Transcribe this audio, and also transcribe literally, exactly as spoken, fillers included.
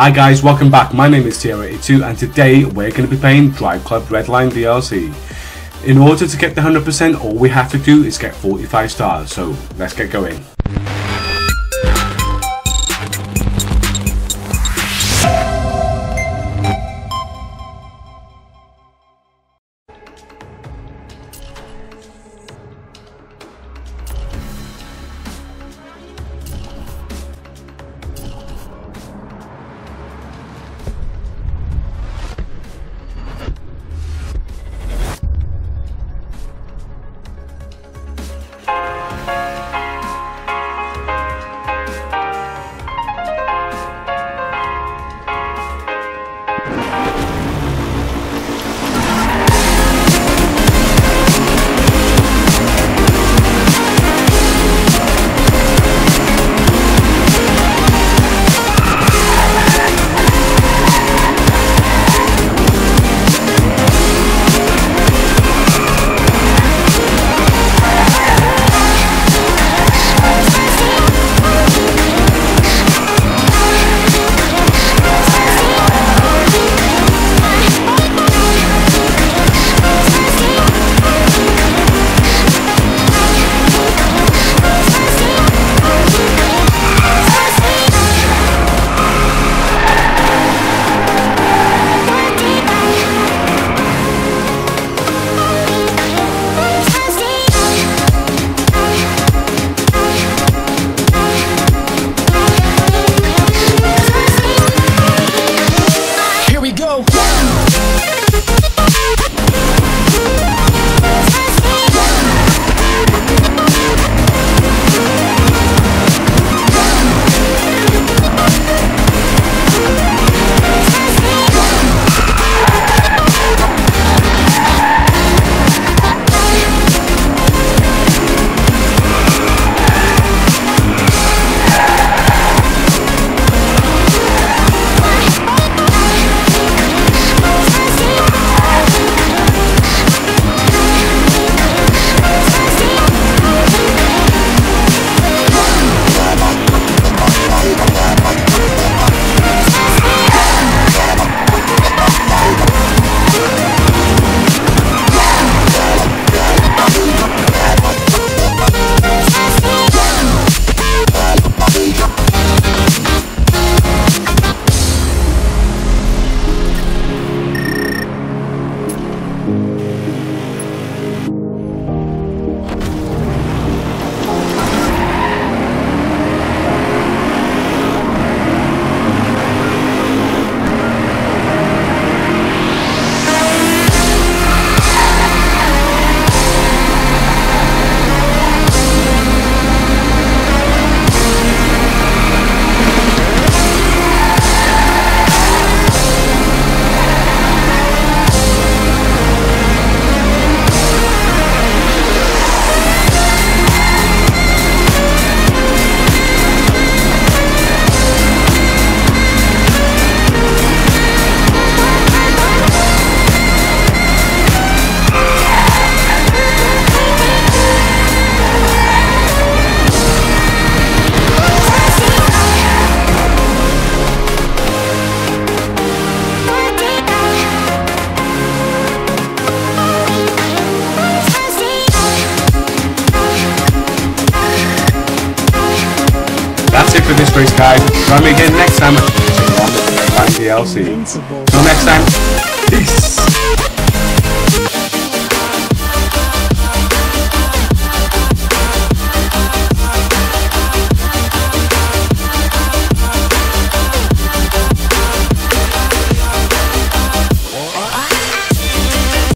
Hi guys, welcome back. My name is T R eighty-two and today we're going to be playing Driveclub Redline D L C. In order to get the one hundred percent, all we have to do is get forty-five stars, so let's get going. That's it for this race, guys. Join me again next time at the D L C. Till next time, peace!